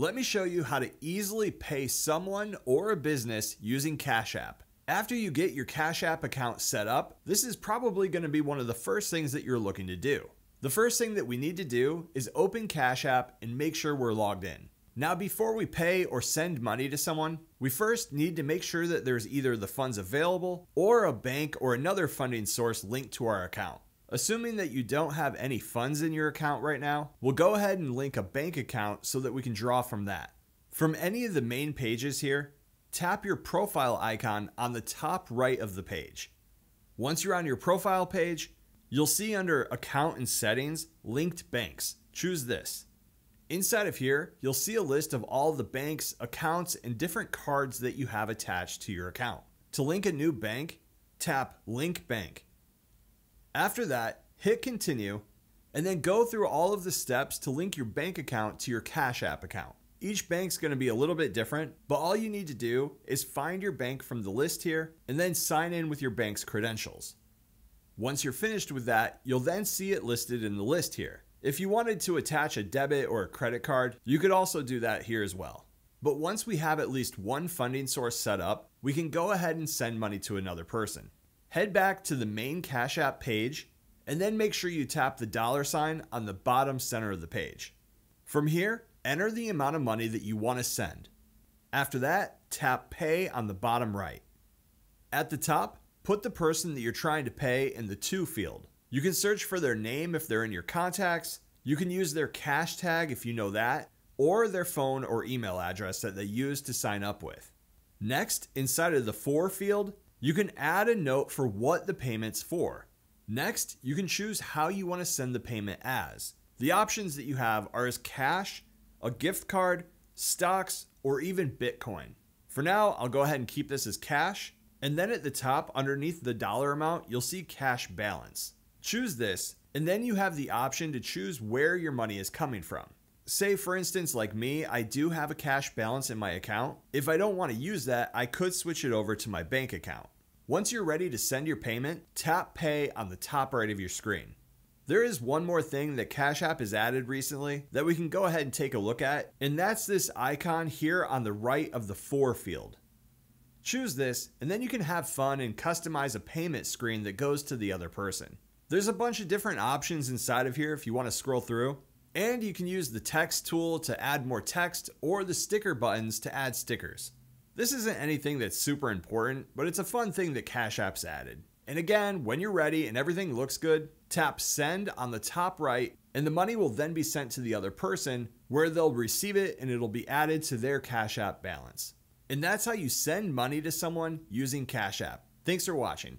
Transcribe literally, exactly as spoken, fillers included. Let me show you how to easily pay someone or a business using Cash App. After you get your Cash App account set up, this is probably going to be one of the first things that you're looking to do. The first thing that we need to do is open Cash App and make sure we're logged in. Now, before we pay or send money to someone, we first need to make sure that there's either the funds available or a bank or another funding source linked to our account. Assuming that you don't have any funds in your account right now, we'll go ahead and link a bank account so that we can draw from that. From any of the main pages here, tap your profile icon on the top right of the page. Once you're on your profile page, you'll see under Account and Settings, Linked Banks. Choose this. Inside of here, you'll see a list of all the banks, accounts, and different cards that you have attached to your account. To link a new bank, tap Link Bank. After that, hit continue, and then go through all of the steps to link your bank account to your Cash App account. Each bank's going to be a little bit different, but all you need to do is find your bank from the list here and then sign in with your bank's credentials. Once you're finished with that, you'll then see it listed in the list here. If you wanted to attach a debit or a credit card, you could also do that here as well. But once we have at least one funding source set up, we can go ahead and send money to another person. Head back to the main Cash App page, and then make sure you tap the dollar sign on the bottom center of the page. From here, enter the amount of money that you want to send. After that, tap Pay on the bottom right. At the top, put the person that you're trying to pay in the To field. You can search for their name if they're in your contacts, you can use their cash tag if you know that, or their phone or email address that they used to sign up with. Next, inside of the For field, you can add a note for what the payment's for. Next, you can choose how you want to send the payment as. The options that you have are as cash, a gift card, stocks, or even Bitcoin. For now, I'll go ahead and keep this as cash, and then at the top underneath the dollar amount, you'll see cash balance. Choose this, and then you have the option to choose where your money is coming from. Say for instance, like me, I do have a cash balance in my account. If I don't want to use that, I could switch it over to my bank account. Once you're ready to send your payment, tap Pay on the top right of your screen. There is one more thing that Cash App has added recently that we can go ahead and take a look at, and that's this icon here on the right of the For field. Choose this, and then you can have fun and customize a payment screen that goes to the other person. There's a bunch of different options inside of here if you want to scroll through. And you can use the text tool to add more text or the sticker buttons to add stickers. This isn't anything that's super important, but it's a fun thing that Cash App's added. And again, when you're ready and everything looks good, tap Send on the top right, and the money will then be sent to the other person where they'll receive it and it'll be added to their Cash App balance. And that's how you send money to someone using Cash App. Thanks for watching.